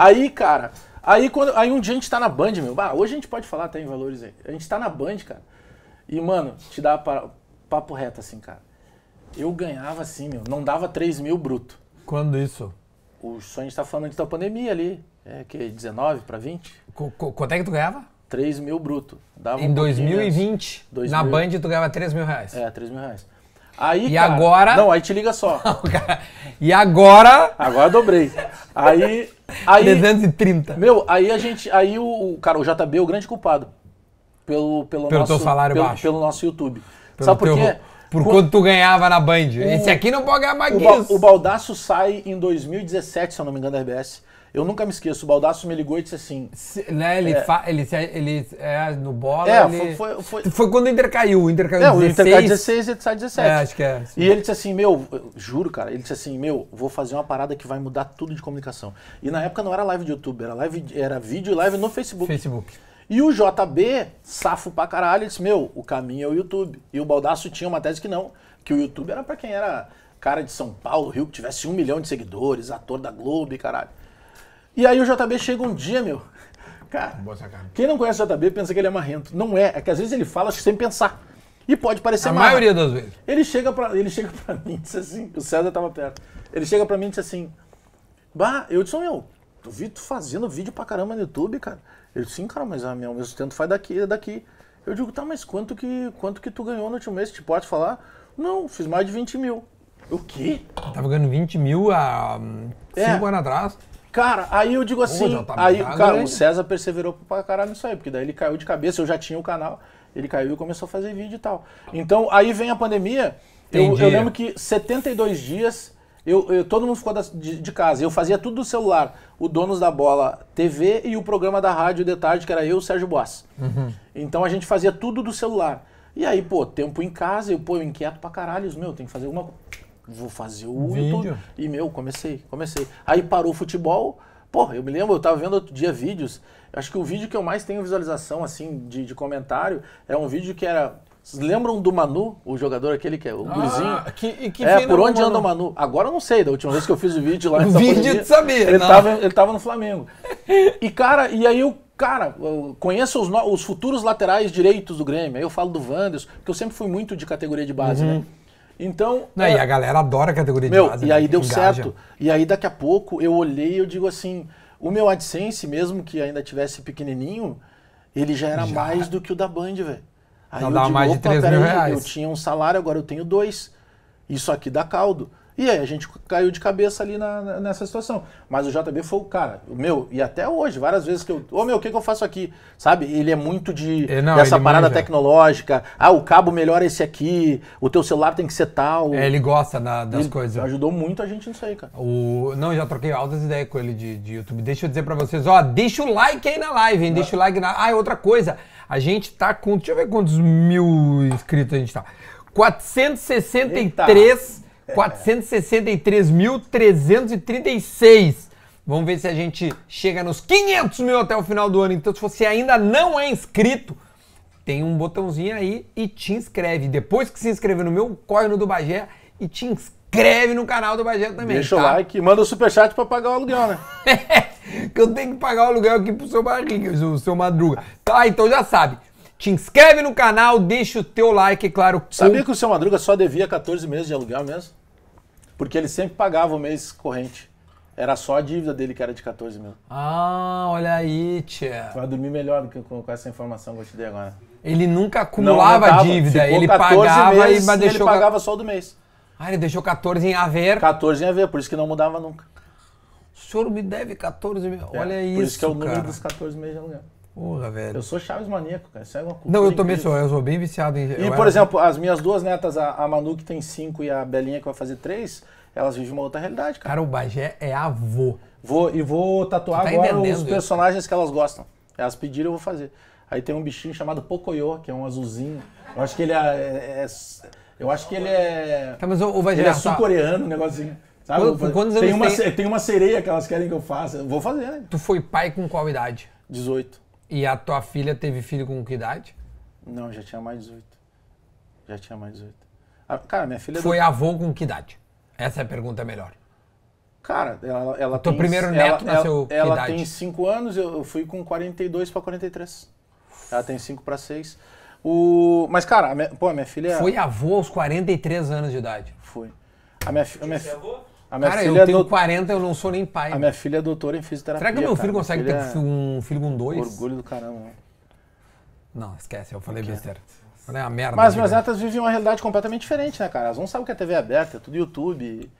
Aí, cara, aí um dia a gente tá na Band, meu. Bah, hoje a gente pode falar até em valores aí. A gente tá na Band, cara. E, mano, te dá papo reto assim, cara. Eu ganhava assim, meu. Não dava 3 mil bruto. Quando isso? O sonho a gente tá falando antes da pandemia ali. É que 19 pra 20. Quanto é que tu ganhava? 3 mil bruto. Dava em 2020, na Band, tu ganhava 3 mil reais. É, 3 mil reais. Aí, e cara, agora... Não, aí te liga só. Não, cara. E agora... Agora dobrei. Aí 330. Meu, aí a gente... Aí o cara, o JB é o grande culpado. Pelo nosso, teu salário baixo. Pelo nosso YouTube. Sabe por quê? Por quanto tu ganhava na Band. Esse aqui não pode ganhar mais que isso. O Baldasso sai em 2017, se eu não me engano, da RBS. Eu nunca me esqueço, o Baldasso me ligou e disse assim... no bola... Foi quando o Inter caiu. O Inter caiu em 16. O Inter caiu em 16 e ele sai em 17. É, acho que é. Sim. E ele disse assim, meu... Juro, cara. Ele disse assim, meu, vou fazer uma parada que vai mudar tudo de comunicação. E na época não era live de YouTube, era vídeo e live no Facebook. E o JB, safo pra caralho, disse, meu, o caminho é o YouTube. E o Baldasso tinha uma tese que não, que o YouTube era pra quem era cara de São Paulo, Rio, que tivesse 1 milhão de seguidores, ator da Globo e caralho. E aí o JB chega um dia, meu, cara, quem não conhece o JB pensa que ele é marrento. Não é, é que às vezes ele fala sem pensar. E pode parecer marrento. A maioria das vezes. Ele chega pra mim e diz assim, o César tava perto, ele chega pra mim e diz assim, bah, eu disse, meu, tu vi tu fazendo vídeo pra caramba no YouTube, cara. Ele disse, sim, cara, mas o meu sustento faz daqui. Eu digo, tá, mas quanto que tu ganhou no último mês? Te pode falar? Não, fiz mais de 20 mil. O quê? Eu tava ganhando 20 mil há 5 anos atrás. Cara, aí eu digo assim, o César perseverou pra caralho nisso aí, porque daí ele caiu de cabeça, eu já tinha o canal, ele caiu e começou a fazer vídeo e tal. Então, aí vem a pandemia, eu lembro que 72 dias, todo mundo ficou de casa, eu fazia tudo do celular, o Donos da Bola TV e o programa da rádio de tarde, que era eu e o Sérgio Boas. Uhum. Então a gente fazia tudo do celular. E aí, pô, tempo em casa, eu inquieto pra caralho, meu, tem que fazer alguma coisa. Vou fazer o YouTube. E, meu, comecei. Aí parou o futebol. Porra, eu me lembro, eu tava vendo outro dia vídeos. Acho que o vídeo que eu mais tenho visualização, assim, de comentário, é um vídeo que era... Vocês lembram do Manu, o jogador aquele que é o gurizinho? Por onde anda o Manu? Agora eu não sei, da última vez que eu fiz o vídeo lá... O vídeo tu sabia, né? Ele tava no Flamengo. E, cara, eu conheço os futuros laterais direitos do Grêmio. Aí eu falo do Wanderson, porque eu sempre fui muito de categoria de base, né? Então... Não, e a galera adora a categoria de base. E aí deu certo. E aí daqui a pouco eu olhei e eu digo assim, o meu AdSense, mesmo que ainda tivesse pequenininho, ele já era mais do que o da Band, velho. Aí eu digo, mais de 3 mil reais. Eu tinha um salário, agora eu tenho 2. Isso aqui dá caldo. E aí a gente caiu de cabeça ali nessa situação. Mas o JB foi o cara, meu, e até hoje, várias vezes que eu... o que eu faço aqui? Sabe, ele é muito dessa parada tecnológica. Ah, o cabo melhora esse aqui, o teu celular tem que ser tal. É, ele gosta das coisas. Ajudou muito a gente nisso aí, cara. Não, já troquei altas ideias com ele de YouTube. Deixa eu dizer pra vocês, deixa o like aí na live, hein? Deixa o like na... Ah, outra coisa, a gente tá com... Deixa eu ver quantos mil inscritos a gente tá. 463... Eita. 463.336. Vamos ver se a gente chega nos 500 mil até o final do ano. Então, se você ainda não é inscrito, tem um botãozinho aí e te inscreve. Depois que se inscrever no meu, corre no do Bagé e te inscreve no canal do Bagé também. Deixa o like e manda o superchat pra pagar o aluguel, né? Que eu tenho que pagar o aluguel aqui pro seu Barriga, o seu Madruga. Tá, então já sabe. Te inscreve no canal, deixa o teu like, claro. Sabia que o seu Madruga só devia 14 meses de aluguel mesmo? Porque ele sempre pagava o mês corrente. Era só a dívida dele que era de 14 mil. Ah, olha aí, tia. Vai dormir melhor do que com essa informação que eu te dei agora. Ele nunca acumulava a dívida, ele pagava meses, mas deixou... Ele pagava só o do mês. Ah, ele deixou 14 em haver. 14 em haver, por isso que não mudava nunca. O senhor me deve 14 mil, olha isso, por isso que é o número dos 14 meses de aluguel. Porra, velho. Eu sou Chaves maníaco, cara. Isso é uma cultura. Não, eu também sou. Eu sou bem viciado em... E, por exemplo, as minhas duas netas, a Manu, que tem 5, e a Belinha, que vai fazer 3, elas vivem uma outra realidade, cara. Cara, o Bagé é avô. Vou tatuar agora os personagens que elas gostam. Elas pediram, eu vou fazer. Aí tem um bichinho chamado Pocoyo, que é um azulzinho. Eu acho que ele é... Tá, mas o Bagé... Ele é sul-coreano, um negocinho. Sabe? Tem uma sereia que elas querem que eu faça. Eu vou fazer, né? Tu foi pai com qual idade? 18. E a tua filha teve filho com que idade? Não, já tinha mais 18. Já tinha mais 18. Cara, minha filha... Foi avô com que idade? Essa é a pergunta melhor. Cara, ela tem... Teu primeiro neto nasceu que idade? Ela tem 5 anos, eu fui com 42 para 43. Ela tem 5 para 6. Mas, cara, pô, a minha filha... Foi avô aos 43 anos de idade. Fui. Cara, eu tenho 40, eu não sou nem pai. A minha filha é doutora em fisioterapia. Será que o meu filho consegue ter um filho com 2? Orgulho do caramba. Não, esquece, eu falei besteira. Falei uma merda. Mas minhas netas vivem uma realidade completamente diferente, né, cara? Elas não sabem o que é TV aberta, é tudo YouTube.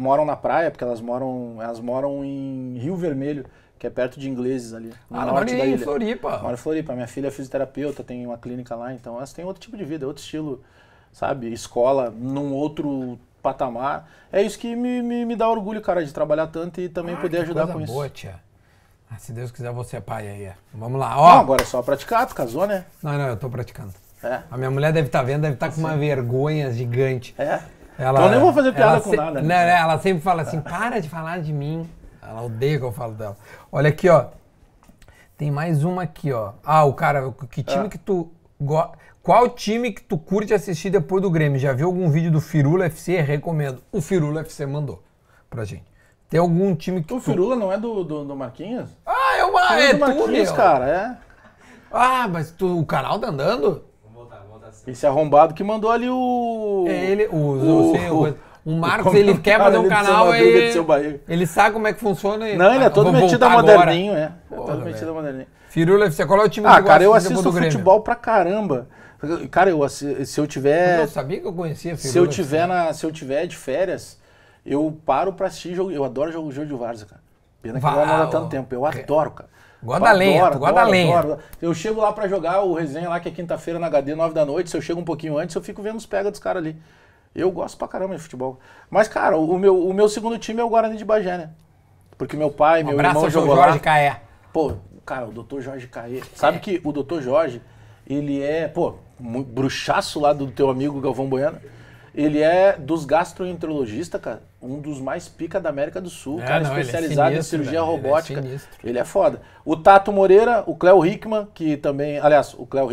Moram na praia, porque elas moram em Rio Vermelho, que é perto de Ingleses ali. Ah, não, mora em Floripa. Mora em Floripa. Minha filha é fisioterapeuta, tem uma clínica lá, então elas têm outro tipo de vida, outro estilo, sabe? Escola num outro patamar. É isso que me dá orgulho, cara, de trabalhar tanto e também poder ajudar com isso. Boa, tia. Ah, se Deus quiser, você é pai aí. Vamos lá, ó. Não, agora é só praticar, tu casou, né? Não, eu tô praticando. É. A minha mulher deve estar vendo, deve estar com uma vergonha gigante. É. Ela, eu nem vou fazer piada com nada. Né? Ela sempre fala assim, para de falar de mim. Ela odeia que eu falo dela. Olha aqui, ó. Tem mais uma aqui, ó. Ah, o cara, que time que tu... Qual time que tu curte assistir depois do Grêmio? Já viu algum vídeo do Firula FC? Recomendo. O Firula FC mandou pra gente. Tem algum time que... O Firula não é do Marquinhos? Ah, é uma... É do Marquinhos, cara, é. Ah, mas o canal tá andando? Esse arrombado que mandou ali o... É ele, o Marcos, ele quer fazer um canal aí, ele sabe como é que funciona. Não, ele é todo metido a moderninho, é. Todo metido a moderninho. Firula FC, qual é o time que gosta do Grêmio? Ah, cara, eu assisto futebol pra caramba. Cara, se eu tiver... Mas eu sabia que eu conhecia Firula. Se eu tiver de férias, eu paro pra assistir jogo. Eu adoro jogo de várzea, cara. Pena que não dá tanto tempo. Eu adoro, cara. Gosta da lenha. Eu chego lá pra jogar o resenha lá, que é quinta-feira na HD, 21h. Se eu chego um pouquinho antes, eu fico vendo os pega dos caras ali. Eu gosto pra caramba de futebol. Mas, cara, o meu segundo time é o Guarani de Bagé, né? Porque meu pai, meu irmão jogou lá. Jorge Caé. Pô, cara, o Dr. Jorge Caé. Sabe que o Dr. Jorge, ele é, pô, bruxaço lá do teu amigo Galvão Bueno. Ele é dos gastroenterologistas, cara, um dos mais pica da América do Sul, cara, especializado em cirurgia robótica. Ele é foda. O Tato Moreira, o Cléo Hickman, que também, aliás, o Cléo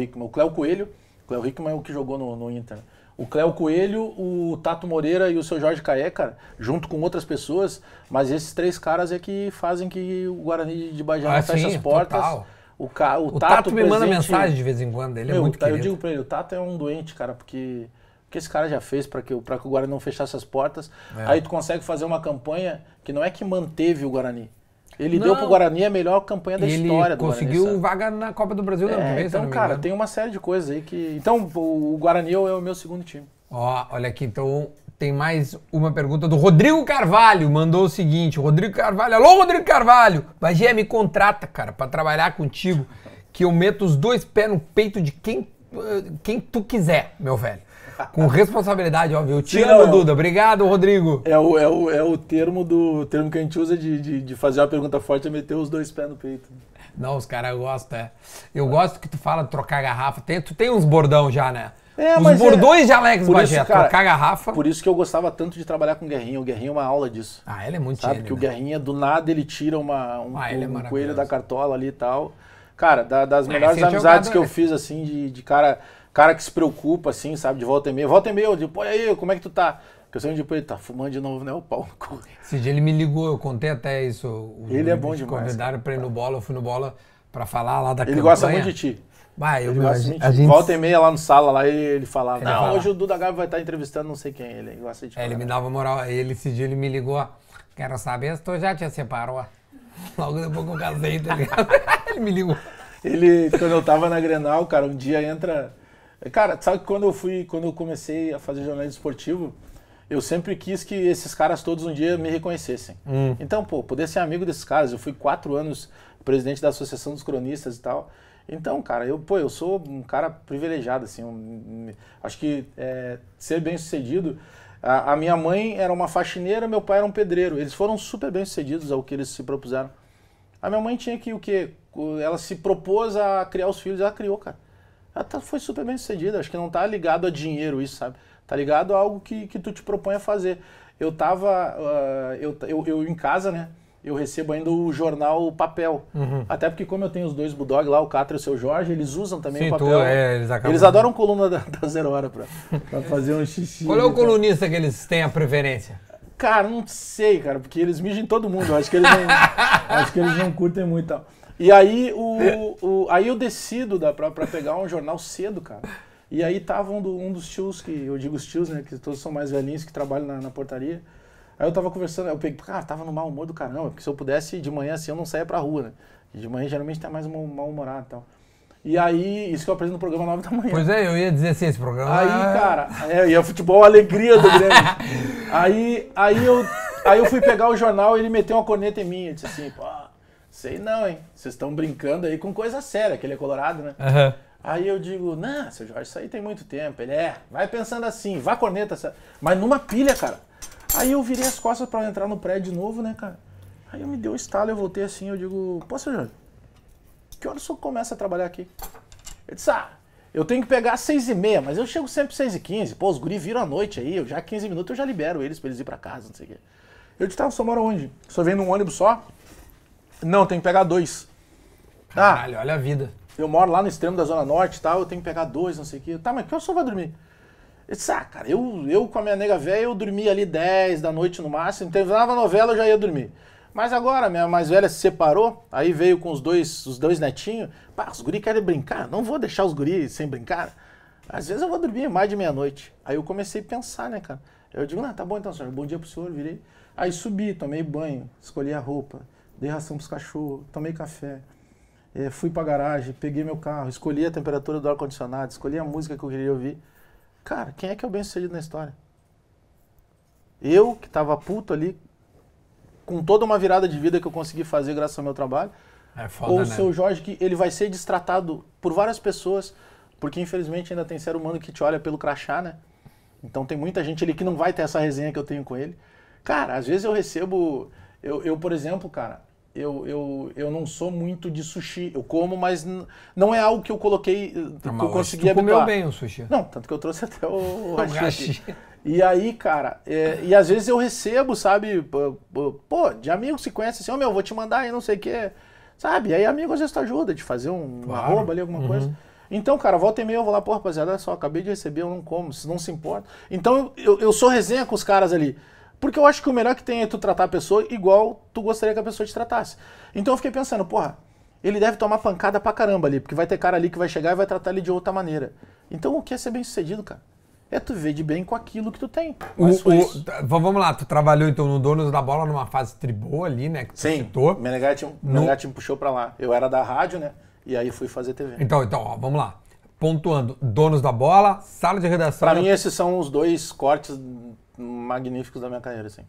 Coelho, o Cléo Hickman é o que jogou no Inter. O Cléo Coelho, o Tato Moreira e o seu Jorge Caé, cara, junto com outras pessoas, mas esses três caras é que fazem que o Guarani de Bagé não feche as portas. Total. O Tato me manda mensagem de vez em quando, ele é muito querido. Eu digo pra ele, o Tato é um doente, cara, porque... O que esse cara já fez para que o Guarani não fechasse as portas? É. Aí tu consegue fazer uma campanha que não é que manteve o Guarani. Ele deu pro Guarani a melhor campanha da história do Guarani. Ele conseguiu vaga na Copa do Brasil da vez. Então, cara, tem uma série de coisas aí que... Então, o Guarani é o meu segundo time. Ó, olha aqui, então tem mais uma pergunta do Rodrigo Carvalho. Mandou o seguinte, Rodrigo Carvalho. Alô, Rodrigo Carvalho! Bagé, me contrata, cara, para trabalhar contigo, que eu meto os dois pés no peito de quem tu quiser, meu velho. Com responsabilidade, óbvio. Eu te amo, Duda. Obrigado, Rodrigo. É o termo que a gente usa de fazer uma pergunta forte, é meter os dois pés no peito. Não, os caras gostam, é. Eu gosto que tu fala de trocar garrafa. Tu tem uns bordão já, né? Os bordões de Alex Bagé, trocar garrafa. Por isso que eu gostava tanto de trabalhar com o Guerrinha. O Guerrinha é uma aula disso. Ah, ele é muito gênio. Sabe que o Guerrinha, do nada, ele tira um coelho da cartola ali e tal. Cara, das melhores amizades que eu fiz, assim, de cara que se preocupa, assim, sabe, de volta e meia. Volta e meia, eu digo, pô, e aí, como é que tu tá? Porque eu sempre digo, ele tá fumando de novo, né, o pau. Esse dia ele me ligou, eu contei até isso. Ele é bom demais. Convidaram pra ir no bola, eu fui no bola pra falar lá da campanha. Ele gosta muito de ti. Vai, eu volta e meia lá no sala, lá ele falava, não, hoje o Duda Gabi vai estar entrevistando não sei quem, ele gosta de ti. Ele me dava moral, esse dia ele me ligou, quero saber se tu já te separou. Logo depois que eu casei, tá ligado? Ele me ligou. Ele, quando eu tava na Grenal, cara, um dia entra... Cara, sabe que quando eu comecei a fazer jornalismo esportivo, eu sempre quis que esses caras todos um dia me reconhecessem. Então, pô, poder ser amigo desses caras. Eu fui 4 anos presidente da Associação dos Cronistas e tal. Então, cara, eu sou um cara privilegiado, assim. Acho que ser bem-sucedido... A minha mãe era uma faxineira, meu pai era um pedreiro. Eles foram super bem-sucedidos ao que eles se propuseram. A minha mãe tinha que o quê? Ela se propôs a criar os filhos, ela criou, cara. Ela foi super bem sucedida, acho que não tá ligado a dinheiro isso, sabe? Tá ligado a algo que tu te propõe a fazer. Eu tava, eu em casa, né, eu recebo ainda o jornal papel. Até porque como eu tenho os dois Bulldog lá, o Catra e o seu Jorge, eles usam também o papel. Eles adoram coluna da Zero Hora pra fazer um xixi. Qual é o colunista que eles têm a preferência? Cara, não sei, cara, porque eles mijam em todo mundo. Acho que eles não, acho que eles não curtem muito e tal. E aí, aí eu decido pra pegar um jornal cedo, cara. E aí tava um dos tios, que eu digo os tios, né, que todos são mais velhinhos, que trabalham na portaria. Aí eu tava conversando, eu peguei, cara, tava no mau humor do caramba, porque se eu pudesse de manhã assim eu não saia pra rua, né? De manhã geralmente tá mais mal-humorado e tal. E aí, isso que eu aprendi no programa 9 da manhã. Pois é, eu ia dizer assim, esse programa... Aí, cara, e é futebol alegria do Grêmio. Aí eu fui pegar o jornal e ele meteu uma corneta em mim. Eu disse assim, pô, sei não, hein? Vocês estão brincando aí com coisa séria, que ele é colorado, né? Uhum. Aí eu digo, não, seu Jorge, isso aí tem muito tempo. Ele, vai pensando assim, vai corneta. Mas numa pilha, cara. Aí eu virei as costas pra entrar no prédio de novo, né, cara? Aí eu me dei um estalo, eu voltei assim, eu digo, pô, seu Jorge, que horas o senhor começa a trabalhar aqui? Ele disse, eu tenho que pegar às 6h30, mas eu chego sempre às 6h15. Pô, os guri viram à noite aí, eu já 15 minutos eu já libero eles pra eles ir pra casa, não sei o quê. Eu disse, tá, o senhor mora onde? O senhor vem num ônibus só? Não, tem que pegar 2. Caralho, olha a vida. Eu moro lá no extremo da Zona Norte e tal, eu tenho que pegar 2, não sei o quê. Tá, mas que hora o senhor vai dormir? Ele disse, cara, eu com a minha nega velha, eu dormia ali 10 da noite no máximo, terminava a novela, eu já ia dormir. Mas agora, minha mais velha se separou, aí veio com os dois netinhos. Pá, os guri querem brincar, não vou deixar os guri sem brincar. Às vezes eu vou dormir mais de meia-noite. Aí eu comecei a pensar, né, cara? Eu digo, tá bom então, senhor, bom dia pro senhor, virei. Aí subi, tomei banho, escolhi a roupa, dei ração pros cachorros, tomei café, fui pra garagem, peguei meu carro, escolhi a temperatura do ar-condicionado, escolhi a música que eu queria ouvir. Cara, quem é que é o bem-sucedido na história? Eu, que tava puto ali, com toda uma virada de vida que eu consegui fazer graças ao meu trabalho, foda, ou o seu Jorge, que ele vai ser destratado por várias pessoas, porque infelizmente ainda tem ser humano que te olha pelo crachá, né? Então tem muita gente ali que não vai ter essa resenha que eu tenho com ele. Cara, às vezes eu recebo... Eu por exemplo, cara, eu não sou muito de sushi. Eu como, mas não é algo que eu coloquei, que eu consegui habituar. Comeu bem o sushi. Não, tanto que eu trouxe até o hashi. E aí, cara, e às vezes eu recebo, sabe, pô, de amigos que conhecem assim, meu, vou te mandar aí não sei o quê, sabe? Aí amigo às vezes te ajuda de fazer um arroba ali, alguma coisa. Então, cara, volta e meia eu vou lá, pô, rapaziada, olha só, acabei de receber, eu não como, se não se importa. Então eu sou resenha com os caras ali, porque eu acho que o melhor que tem é tu tratar a pessoa igual tu gostaria que a pessoa te tratasse. Então eu fiquei pensando, porra, ele deve tomar pancada pra caramba ali, porque vai ter cara ali que vai chegar e vai tratar ele de outra maneira. Então o que é ser bem sucedido, cara? É tu ver de bem com aquilo que tu tem. Vamos lá, tu trabalhou então no Donos da Bola numa fase tribô ali, né? Que tu sim, citou. Meneghetti me puxou pra lá. Eu era da rádio, né? E aí fui fazer TV. Então ó, vamos lá. Pontuando, Donos da Bola, Sala de Redação... Pra mim esses são os dois cortes magníficos da minha carreira, assim.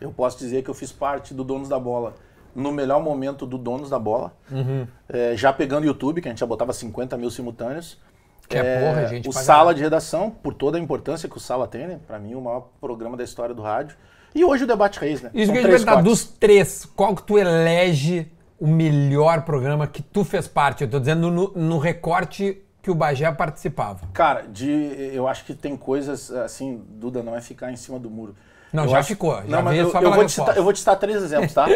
Eu posso dizer que eu fiz parte do Donos da Bola no melhor momento do Donos da Bola. Uhum. Já pegando YouTube, que a gente já botava 50 mil simultâneos. Que é porra, gente. O Sala de Redação, por toda a importância que o Sala tem, né? Pra mim, o maior programa da história do rádio. E hoje o Debate Raiz, né? Isso que eu ia perguntar, dos três, qual que tu elege o melhor programa que tu fez parte? Eu tô dizendo no recorte que o Bagé participava. Cara, eu acho que tem coisas assim, Duda, não é ficar em cima do muro. Não, eu já acho, ficou. Já não, mas eu vou te citar 3 exemplos, tá?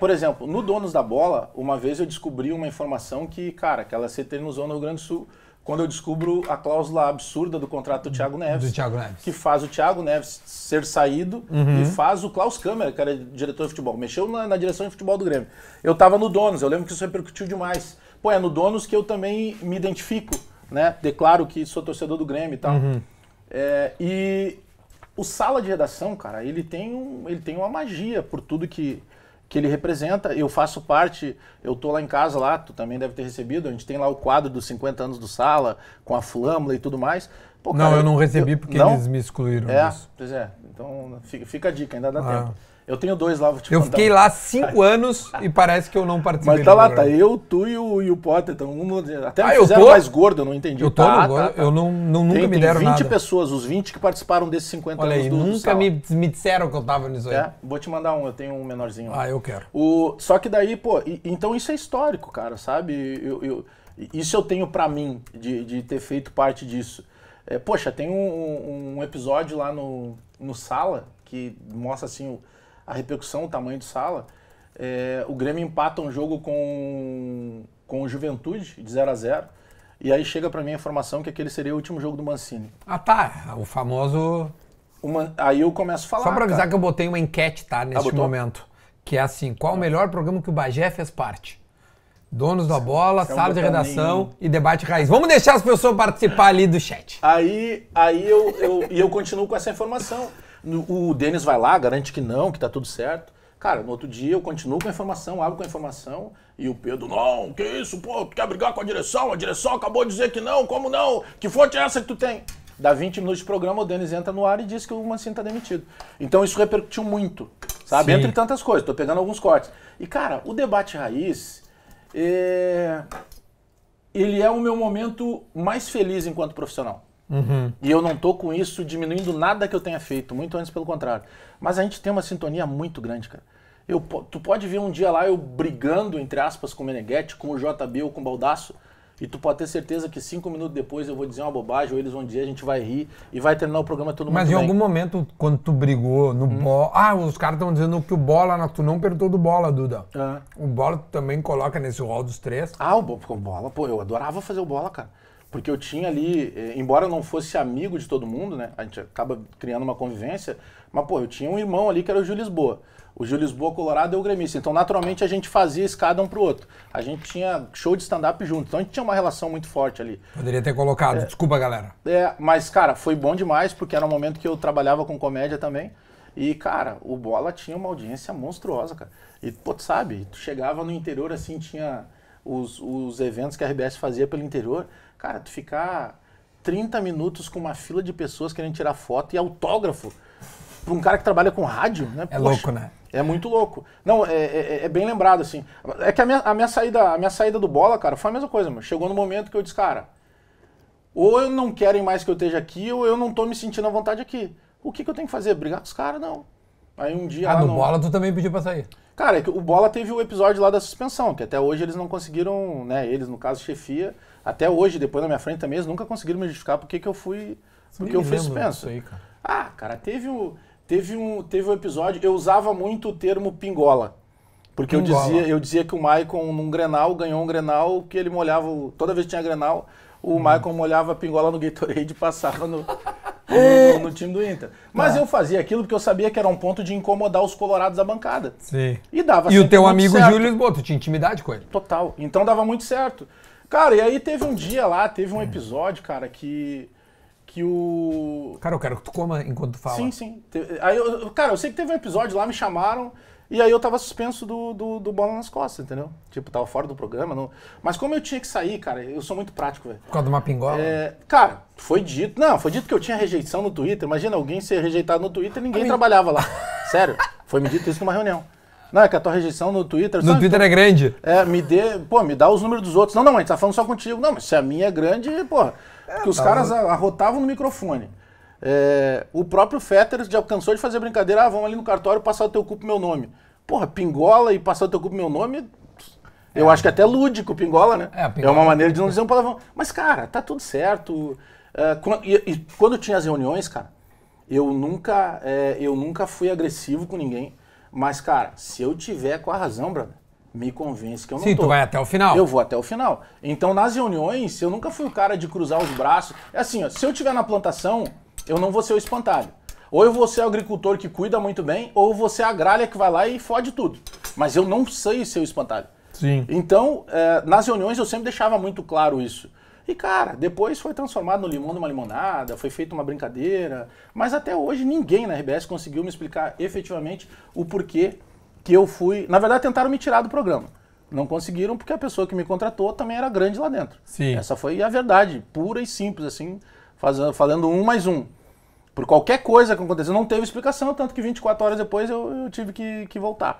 Por exemplo, no Donos da Bola, uma vez eu descobri uma informação que, cara, que ela se eternizou no Rio Grande do Sul, quando eu descubro a cláusula absurda do contrato do Thiago Neves. Que faz o Thiago Neves ser saído e faz o Klaus Câmara, que era diretor de futebol. Mexeu na direção de futebol do Grêmio. Eu tava no Donos, eu lembro que isso repercutiu demais. Pô, é no Donos que eu também me identifico, né? Declaro que sou torcedor do Grêmio e tal. E o Sala de Redação, cara, ele tem uma magia por tudo que ele representa. Eu faço parte, eu tô lá em casa, lá, tu também deve ter recebido, a gente tem lá o quadro dos 50 anos do Sala, com a flâmula e tudo mais. Pô, cara, não, eu não recebi porque eles me excluíram disso. Pois é, então fica a dica, ainda dá tempo. Eu tenho 2 lá, vou te contar. Eu fiquei lá 5 anos e parece que eu não participei. Mas tá lá, tá eu, tu e o Potter, então até me fizeram mais gordo, eu não entendi. Eu tô gordo, eu nunca me deram nada. Tem 20 pessoas, os 20 que participaram desses 50 anos do Sala. Nunca me disseram que eu tava nisso aí. Vou te mandar um, eu tenho um menorzinho. Eu quero. Só que daí, pô, então isso é histórico, cara, sabe? Isso eu tenho pra mim, de ter feito parte disso. Poxa, tem um episódio lá no Sala, que mostra assim a repercussão, o tamanho do Sala. O Grêmio empata um jogo com o Juventude, de 0x0, e aí chega pra mim a informação que aquele seria o último jogo do Mancini. O famoso... Aí eu começo a falar. Só pra avisar, cara, que eu botei uma enquete, tá? Neste momento. Que é assim, qual o melhor programa que o Bagé fez parte? Donos da Bola, Sala de Redação e Debate Raiz. Vamos deixar as pessoas participar ali do chat. Aí eu continuo com essa informação. O Denis vai lá, garante que não, que tá tudo certo. Cara, no outro dia eu continuo com a informação, abro com a informação e o Pedro, não, que isso, pô, tu quer brigar com a direção acabou de dizer que não, como não? Que fonte é essa que tu tem? Dá 20 minutos de programa, o Denis entra no ar e diz que o Mancini tá demitido. Então isso repercutiu muito, sabe? Sim. Entre tantas coisas, tô pegando alguns cortes. E cara, o Debate Raiz, ele é o meu momento mais feliz enquanto profissional. Uhum. E eu não tô com isso diminuindo nada que eu tenha feito, muito antes pelo contrário. Mas a gente tem uma sintonia muito grande, cara. Tu pode ver um dia lá eu brigando, entre aspas, com o Meneghetti, com o JB ou com o Baldasso, e tu pode ter certeza que 5 minutos depois eu vou dizer uma bobagem, ou eles vão dizer, a gente vai rir e vai terminar o programa todo mundo bem. Mas em algum momento, quando tu brigou no bola... Ah, os caras estão dizendo que o Bola... Tu não perguntou do Bola, Duda. Ah. O Bola tu também coloca nesse rol dos três. Ah, o Bola, pô, eu adorava fazer o Bola, cara. Porque eu tinha ali, embora eu não fosse amigo de todo mundo, né? A gente acaba criando uma convivência, mas, pô, eu tinha um irmão ali que era o Júlio Lisboa. O Júlio Lisboa colorado e o gremista. Então, naturalmente, a gente fazia escada um pro outro. A gente tinha show de stand-up junto. Então, a gente tinha uma relação muito forte ali. Poderia ter colocado. Desculpa, galera. Mas, cara, foi bom demais, porque era um momento que eu trabalhava com comédia também. E, cara, o Bola tinha uma audiência monstruosa, cara. E, pô, tu sabe, tu chegava no interior, assim, tinha os eventos que a RBS fazia pelo interior. Cara, tu ficar 30 minutos com uma fila de pessoas querendo tirar foto e autógrafo pra um cara que trabalha com rádio, né? Poxa, é louco, né? É muito louco. Não, é bem lembrado, assim. É que a minha saída do Bola, cara, foi a mesma coisa, mano. Chegou no momento que eu disse, cara, ou eu não querem mais que eu esteja aqui, ou eu não tô me sentindo à vontade aqui. O que eu tenho que fazer? Brigar com os caras? Não. Aí um dia... Ah, no Bola tu também pediu pra sair. Cara, o Bola teve o episódio lá da suspensão, que até hoje eles não conseguiram, né? Eles, no caso, chefia... Até hoje, depois na minha frente também, eles nunca conseguiram me justificar porque eu fui suspenso. Aí, cara. Ah, cara, teve um episódio... Eu usava muito o termo pingola. Porque eu dizia que o Maicon, num Grenal, ganhou um Grenal, que ele molhava... Toda vez que tinha Grenal, o Maicon molhava a pingola no Gatorade e passava no time do Inter. Mas eu fazia aquilo porque eu sabia que era um ponto de incomodar os colorados da bancada. Sim. E dava E o teu amigo certo. Júlio Lisboa, tu tinha intimidade com ele? Total. Então dava muito certo. Cara, e aí teve um dia lá, teve um episódio, cara, que o... Cara, eu quero que tu coma enquanto tu fala. Sim, sim. Aí eu sei que teve um episódio lá, me chamaram, e aí eu tava suspenso do Bola nas Costas, entendeu? Tipo, tava fora do programa. Não... Mas como eu tinha que sair, cara, eu sou muito prático, velho. Por causa de uma pingola? Cara, foi dito que eu tinha rejeição no Twitter. Imagina alguém ser rejeitado no Twitter e ninguém trabalhava lá. Sério, foi me dito isso numa reunião. Não, é que a tua rejeição no Twitter... No Twitter é grande. Me dá os números dos outros. Não, a gente tá falando só contigo. Não, mas se a minha é grande, porra. Porque os caras arrotavam no microfone. O próprio Fetter já alcançou de fazer brincadeira. Ah, vamos ali no cartório passar o teu cu pro meu nome. Porra, pingola e passar o teu cu pro meu nome... Eu acho que é até lúdico, pingola, né? É uma maneira de não dizer um palavrão. Mas, cara, tá tudo certo. Quando tinha as reuniões, cara, eu nunca fui agressivo com ninguém. Mas, cara, se eu tiver com a razão, brother, me convence que eu não tô. Sim, tu vai até o final. Eu vou até o final. Então, nas reuniões, eu nunca fui o cara de cruzar os braços. É assim, ó, se eu tiver na plantação, eu não vou ser o espantalho. Ou eu vou ser o agricultor que cuida muito bem, ou eu vou ser a gralha que vai lá e fode tudo. Mas eu não sei ser o espantalho. Sim. Então, nas reuniões, eu sempre deixava muito claro isso. E, cara, depois foi transformado no limão numa limonada, foi feita uma brincadeira. Mas até hoje ninguém na RBS conseguiu me explicar efetivamente o porquê que eu fui... Na verdade, tentaram me tirar do programa. Não conseguiram porque a pessoa que me contratou também era grande lá dentro. Sim. Essa foi a verdade, pura e simples, assim, falando 1 mais 1. Por qualquer coisa que aconteceu, não teve explicação, tanto que 24 horas depois eu tive que voltar.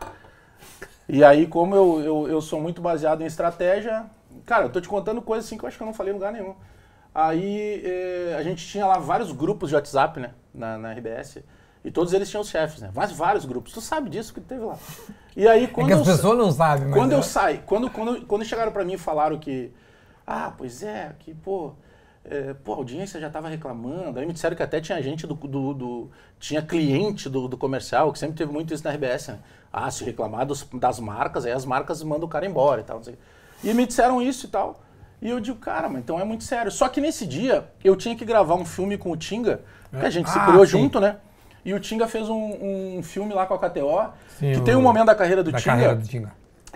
E aí, como eu sou muito baseado em estratégia... Cara, eu tô te contando coisas assim que eu acho que eu não falei em lugar nenhum. Aí a gente tinha lá vários grupos de WhatsApp, né? Na RBS. E todos eles tinham os chefes, né? Vários grupos. Tu sabe disso que teve lá. E aí quando as pessoas não sabem, mas... Quando chegaram pra mim e falaram que... Ah, pois é, que pô, a audiência já tava reclamando. Aí me disseram que até tinha gente tinha cliente do comercial, que sempre teve muito isso na RBS, né? Ah, se reclamar das marcas, aí as marcas mandam o cara embora e tal, não sei o quê. E me disseram isso e tal. E eu digo, cara, mas então é muito sério. Só que nesse dia, eu tinha que gravar um filme com o Tinga, que a gente se criou junto, né? E o Tinga fez um filme lá com a KTO, sim, que tem um momento da carreira do Tinga,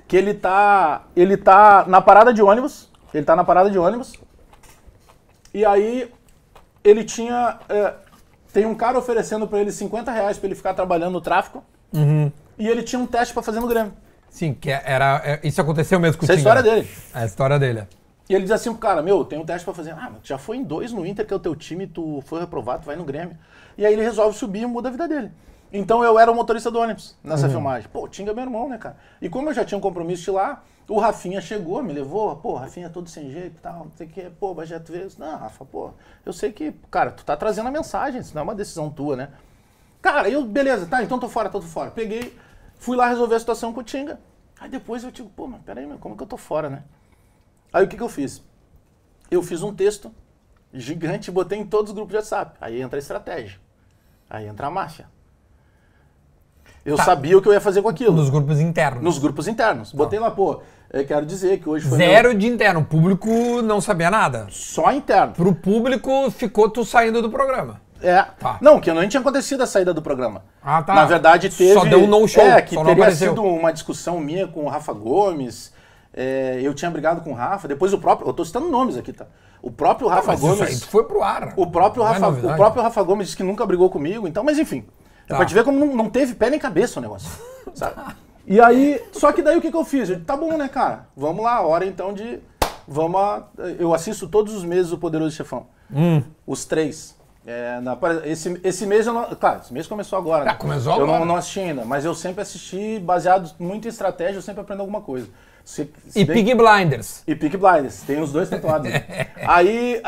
que ele tá na parada de ônibus, e aí ele tinha... tem um cara oferecendo pra ele R$50 pra ele ficar trabalhando no tráfico, uhum. E ele tinha um teste pra fazer no Grêmio. Sim, que era... isso aconteceu mesmo com o Tinga. Essa é a história dele. É a história dele. E ele diz assim pro cara, meu, tem um teste pra fazer. Ah, mas já foi em 2 no Inter, que é o teu time, tu foi reprovado, tu vai no Grêmio. E aí ele resolve subir e muda a vida dele. Então eu era o motorista do ônibus nessa filmagem. Pô, o Tinga é meu irmão, né, cara? E como eu já tinha um compromisso de lá, o Rafinha chegou, me levou. Pô, Rafinha é todo sem jeito e tal, não sei o que. Pô, Bagé, tu vê isso? Não, Rafa, pô, eu sei que, cara, tu tá trazendo a mensagem, isso não é uma decisão tua, né? Cara, eu, beleza, tá, então tô fora. Peguei, fui lá resolver a situação com o Tinga. Aí depois eu digo, pô, mas peraí, meu, como que eu tô fora, né? Aí o que eu fiz? Eu fiz um texto gigante e botei em todos os grupos de WhatsApp. Aí entra a estratégia. Aí entra a marcha. Eu sabia o que eu ia fazer com aquilo. Nos grupos internos. Nos grupos internos. Botei lá, pô, eu quero dizer que hoje foi... Zero de interno. O público não sabia nada. Só interno. Pro público ficou tu saindo do programa. É. Tá. Não, que não tinha acontecido a saída do programa. Ah, tá. Na verdade teve... Só deu um no-show. É, que teria sido uma discussão minha com o Rafa Gomes... É, eu tinha brigado com o Rafa, depois o próprio... Eu tô citando nomes aqui, tá? O próprio Rafa Gomes... Isso aí foi pro ar. O próprio Rafa Gomes disse que nunca brigou comigo, então... Mas enfim, é pra te ver como não teve pé nem cabeça o negócio, sabe? E aí... Só que daí o que eu fiz? Eu disse, tá bom, né, cara? Vamos lá, a hora então de... Eu assisto todos os meses o Poderoso Chefão. Os 3. Esse mês eu não... Claro, esse mês começou agora. Né? Começou agora. Eu não assisti ainda, mas eu sempre assisti baseado muito em estratégia, eu sempre aprendo alguma coisa. Se e bem... Peaky Blinders. E Peaky Blinders. Tem os dois tatuados. aí,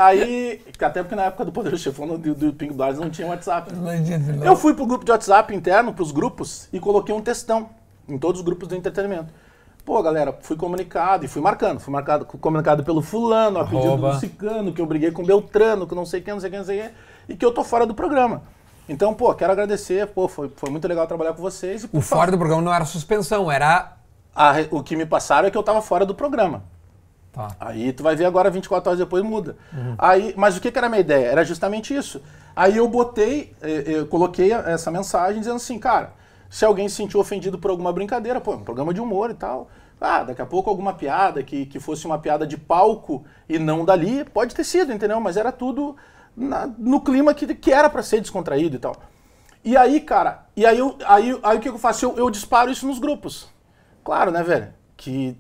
até porque na época do Poderoso Chefão do Peaky Blinders não tinha WhatsApp. Né? Eu fui pro grupo de WhatsApp interno, pros grupos, e coloquei um textão em todos os grupos do entretenimento. Pô, galera, fui comunicado e fui marcando. Fui comunicado pelo fulano, a pedido do Cicano, que eu briguei com o Beltrano, que não sei quem, e que eu tô fora do programa. Então, pô, quero agradecer, pô, foi muito legal trabalhar com vocês. E, pô, fora do programa não era suspensão, era... O que me passaram é que eu tava fora do programa. Tá. Aí tu vai ver agora, 24 horas depois muda. Aí, mas o que era a minha ideia? Era justamente isso. Aí eu coloquei essa mensagem dizendo assim, cara, se alguém se sentiu ofendido por alguma brincadeira, pô, um programa de humor e tal, daqui a pouco alguma piada que fosse uma piada de palco e não dali, pode ter sido, entendeu? Mas era tudo no clima que era pra ser descontraído e tal. E aí, cara, aí o que eu faço? Eu disparo isso nos grupos. Claro, né, velho? Que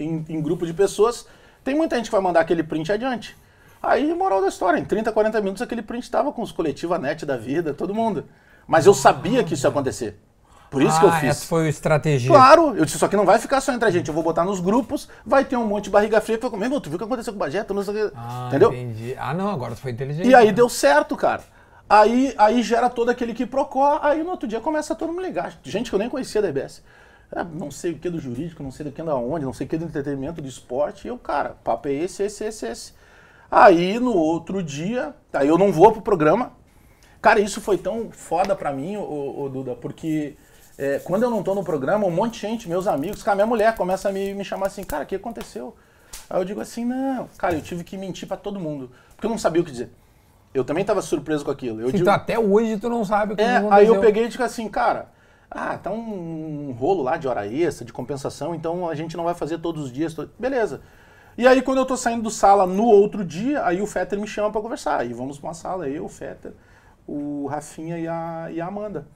em grupo de pessoas, tem muita gente que vai mandar aquele print adiante. Aí, moral da história, em 30, 40 minutos aquele print tava com os coletivos, a net da vida, todo mundo. Mas eu sabia que isso ia acontecer. Por isso que eu fiz. Essa foi a estratégia. Claro, eu disse, só que não vai ficar só entre a gente, eu vou botar nos grupos, vai ter um monte de barriga fria que vai comer, tu viu o que aconteceu com o Bagé? Entendeu? Entendi. Ah, não, agora tu foi inteligente. E aí deu certo, cara. Aí gera todo aquele que procura, aí no outro dia começa a todo mundo ligar. Gente que eu nem conhecia da RBS. Não sei o que do jurídico, não sei do que da onde, não sei o que do entretenimento, do esporte. E eu, cara, papo é esse. Aí, no outro dia, aí eu não vou pro programa. Cara, isso foi tão foda pra mim, ô Duda, porque quando eu não tô no programa, um monte de gente, meus amigos, cara, minha mulher começa a me chamar assim, cara, o que aconteceu? Aí eu digo assim, não, cara, eu tive que mentir pra todo mundo, porque eu não sabia o que dizer. Eu também tava surpreso com aquilo. Eu digo, então até hoje tu não sabe o que aconteceu. Aí eu peguei e digo assim, cara... tá um rolo lá de hora extra, de compensação, então a gente não vai fazer todos os dias. Beleza. E aí quando eu tô saindo do sala no outro dia, aí o Fetter me chama pra conversar. Aí vamos pra uma sala, eu, o Fetter, o Rafinha e a Amanda.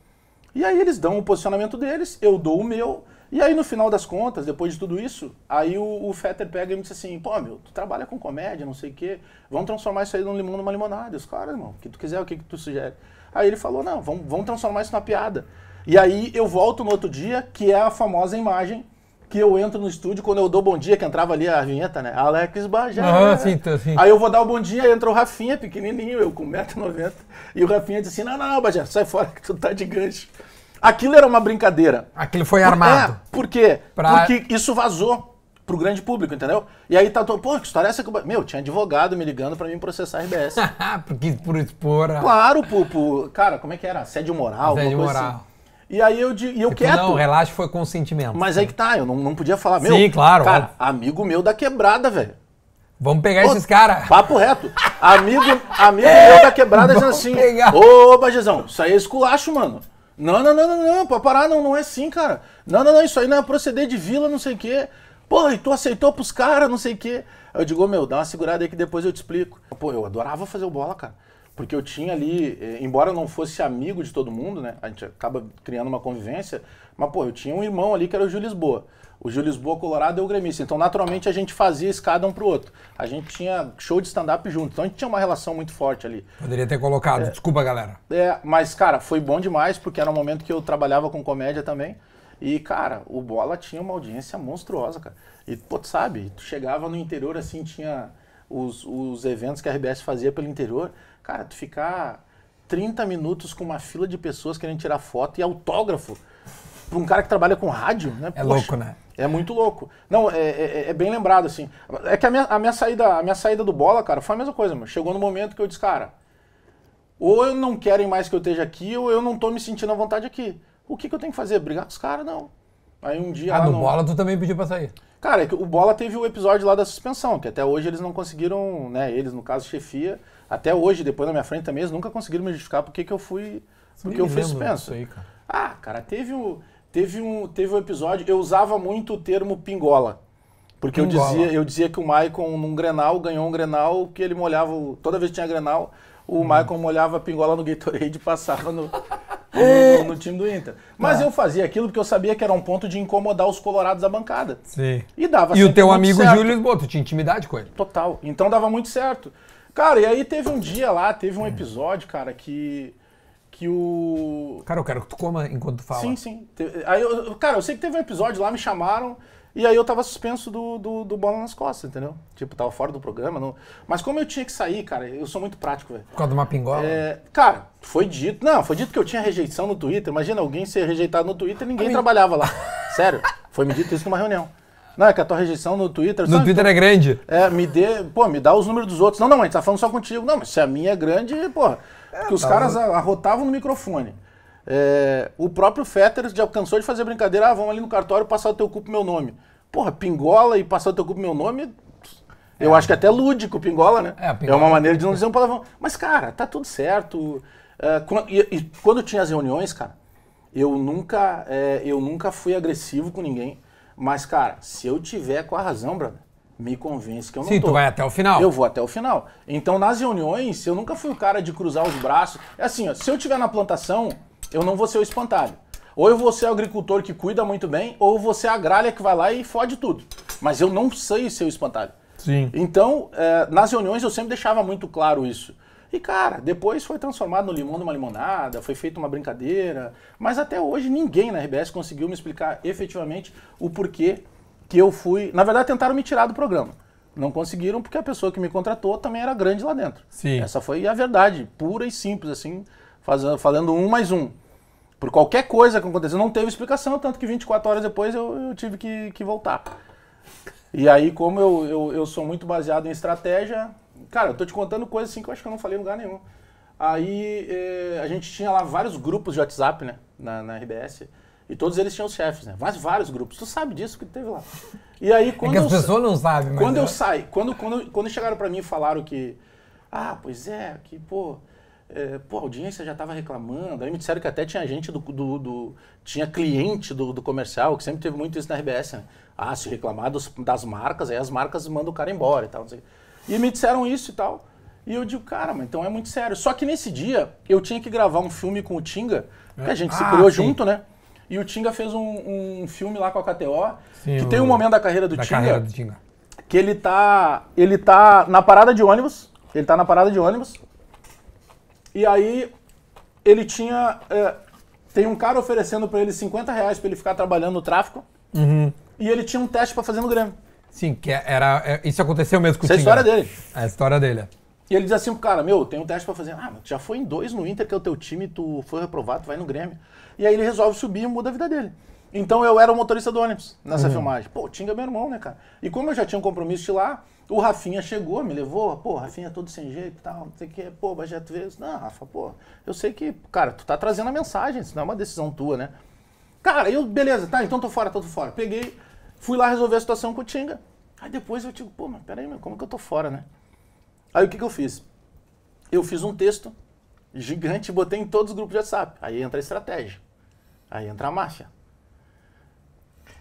E aí eles dão o posicionamento deles, eu dou o meu. E aí no final das contas, depois de tudo isso, aí o Fetter pega e me diz assim, pô, meu, tu trabalha com comédia, não sei o quê, vamos transformar isso aí num limão numa limonada. Os caras, irmão, o que tu quiser, o que tu sugere. Aí ele falou, não, vamos transformar isso numa piada. E aí eu volto no outro dia, que é a famosa imagem que eu entro no estúdio quando eu dou bom dia, que entrava ali a vinheta, né? Alex Bagé. Sim. Aí eu vou dar o bom dia, entra o Rafinha, pequenininho, eu com 1,90 m, e o Rafinha diz assim, não, Bagé, sai fora que tu tá de gancho. Aquilo era uma brincadeira. Aquilo foi armado. Por quê? Porque isso vazou pro grande público, entendeu? E aí tá todo, pô, que história é essa que eu... Meu, tinha advogado me ligando pra mim processar a RBS. Porque por expor... Claro, cara, como é que era? Assédio moral, alguma coisa assim. E aí eu digo, eu quieto. Não, relaxa, foi consentimento. Mas aí que tá, eu não podia falar, meu. Sim, claro. Cara, amigo meu da quebrada, velho. Vamos pegar esses caras. Papo reto. Amigo meu da quebrada diz assim. Ô, Bagezão, isso aí é esculacho, mano. Não, pra parar, não é assim, cara. Não, isso aí não é proceder de vila, não sei o quê. Pô, e tu aceitou pros caras, não sei o quê. Aí eu digo, meu, dá uma segurada aí que depois eu te explico. Pô, eu adorava fazer o bola, cara. Porque eu tinha ali, embora eu não fosse amigo de todo mundo, né? A gente acaba criando uma convivência. Mas, pô, eu tinha um irmão ali que era o Júlio Lisboa. O Júlio Lisboa, Colorado, é o gremista. Então, naturalmente, a gente fazia escada um pro outro. A gente tinha show de stand-up junto. Então, a gente tinha uma relação muito forte ali. Poderia ter colocado. Desculpa, galera. Mas, cara, foi bom demais, porque era um momento que eu trabalhava com comédia também. E, cara, o Bola tinha uma audiência monstruosa, cara. E, pô, tu sabe, tu chegava no interior, assim, tinha os eventos que a RBS fazia pelo interior. Cara, tu ficar 30 minutos com uma fila de pessoas querendo tirar foto e autógrafo pra um cara que trabalha com rádio, né? É louco, né? É muito louco. Não, é bem lembrado, assim. É que a minha saída do Bola, cara, foi a mesma coisa, mano. Chegou no momento que eu disse, cara, ou eu não quero mais que eu esteja aqui, ou eu não tô me sentindo à vontade aqui. O que eu tenho que fazer? Brigar com os caras? Não. Aí um dia... Ah, no Bola tu também pediu pra sair. Cara, o Bola teve o episódio lá da suspensão, que até hoje eles não conseguiram, né? Eles, no caso, chefia. Até hoje, depois na minha frente também, eles nunca conseguiram me justificar porque eu fui suspenso. Aí, cara. Ah, cara, teve um episódio, eu usava muito o termo pingola, porque eu dizia que o Maicon num Grenal ganhou um Grenal, que ele molhava, toda vez que tinha Grenal, o Maicon molhava a pingola no Gatorade e passava no time do Inter. Mas eu fazia aquilo porque eu sabia que era um ponto de incomodar os colorados da bancada. Sim. E dava certo. E o teu amigo Júlio Lisboa, tu tinha intimidade com ele? Total. Então dava muito certo. Cara, e aí teve um dia lá, teve um episódio, cara, que o... Cara, eu quero que tu coma enquanto tu fala. Sim. Aí eu sei que teve um episódio lá, me chamaram, e aí eu tava suspenso do Bola nas Costas, entendeu? Tipo, tava fora do programa. Não... Mas como eu tinha que sair, cara, eu sou muito prático, velho. Por causa de uma pingola? Cara, foi dito que eu tinha rejeição no Twitter. Imagina alguém ser rejeitado no Twitter e ninguém trabalhava lá. Sério, foi me dito isso numa reunião. Não, é que a tua rejeição no Twitter... No Twitter é grande. Me dá os números dos outros. Não, a gente tá falando só contigo. Não, mas se a minha é grande, porra... Porque os caras arrotavam no microfone. O próprio Fetter já cansou de fazer brincadeira. Ah, vamos ali no cartório passar o teu cu pro meu nome. Porra, pingola e passar o teu cu pro meu nome... Eu acho que é até lúdico, pingola, né? É uma maneira de não dizer um palavrão. Mas, cara, tá tudo certo. Quando tinha as reuniões, cara, eu nunca fui agressivo com ninguém. Mas, cara, se eu tiver com a razão, brother, me convence que eu não tô. Sim, tu vai até o final. Eu vou até o final. Então, nas reuniões, eu nunca fui o cara de cruzar os braços. É assim, ó, se eu tiver na plantação, eu não vou ser o espantalho. Ou eu vou ser o agricultor que cuida muito bem, ou eu vou ser a gralha que vai lá e fode tudo. Mas eu não sei ser o espantalho. Sim. Então, nas reuniões, eu sempre deixava muito claro isso. E, cara, depois foi transformado no limão numa limonada, foi feita uma brincadeira. Mas até hoje ninguém na RBS conseguiu me explicar efetivamente o porquê que eu fui... Na verdade, tentaram me tirar do programa. Não conseguiram porque a pessoa que me contratou também era grande lá dentro. Sim. Essa foi a verdade, pura e simples, assim, falando um mais um. Por qualquer coisa que aconteceu, não teve explicação, tanto que 24 horas depois eu tive que voltar. E aí, como eu sou muito baseado em estratégia... Cara, eu tô te contando coisas assim que eu acho que eu não falei em lugar nenhum. Aí a gente tinha lá vários grupos de WhatsApp, né? Na RBS. E todos eles tinham os chefes, né? Vários grupos. Tu sabe disso que teve lá. E aí quando. Porque as pessoas não sabem, mas. Quando eu saí, quando chegaram pra mim e falaram que. Ah, pois é, que, pô, a audiência já tava reclamando. Aí me disseram que até tinha gente tinha cliente do comercial, que sempre teve muito isso na RBS, né? Ah, se reclamar das marcas, aí as marcas mandam o cara embora e tal, não sei o que. E me disseram isso e tal. E eu digo, cara, mas então é muito sério. Só que nesse dia, eu tinha que gravar um filme com o Tinga, que a gente se criou junto, né? E o Tinga fez um filme lá com a KTO, que tem um momento da carreira do Tinga, que ele tá na parada de ônibus, e aí ele tinha... tem um cara oferecendo pra ele R$50 pra ele ficar trabalhando no tráfico, e ele tinha um teste pra fazer no Grêmio. Sim, que isso aconteceu mesmo com o Tinga. Essa é a história dele. É a história dele. E ele diz assim pro cara, meu, tem um teste pra fazer. Ah, mas já foi em 2 no Inter, que é o teu time, tu foi reprovado, tu vai no Grêmio. E aí ele resolve subir e muda a vida dele. Então eu era o motorista do ônibus nessa filmagem. Pô, o Tinga é meu irmão, né, cara? E como eu já tinha um compromisso de lá, o Rafinha chegou, me levou. Pô, Rafinha é todo sem jeito e tal, não sei o que. Pô, mas já tu vê isso. Não, Rafa, pô, eu sei que, cara, tu tá trazendo a mensagem, isso não é uma decisão tua, né? Cara, beleza, tá, então tô fora. Peguei... Fui lá resolver a situação com o Tinga. Aí depois eu digo, pô, mas peraí, meu, como que eu tô fora, né? Aí o que que eu fiz? Eu fiz um texto gigante e botei em todos os grupos de WhatsApp. Aí entra a estratégia. Aí entra a máfia.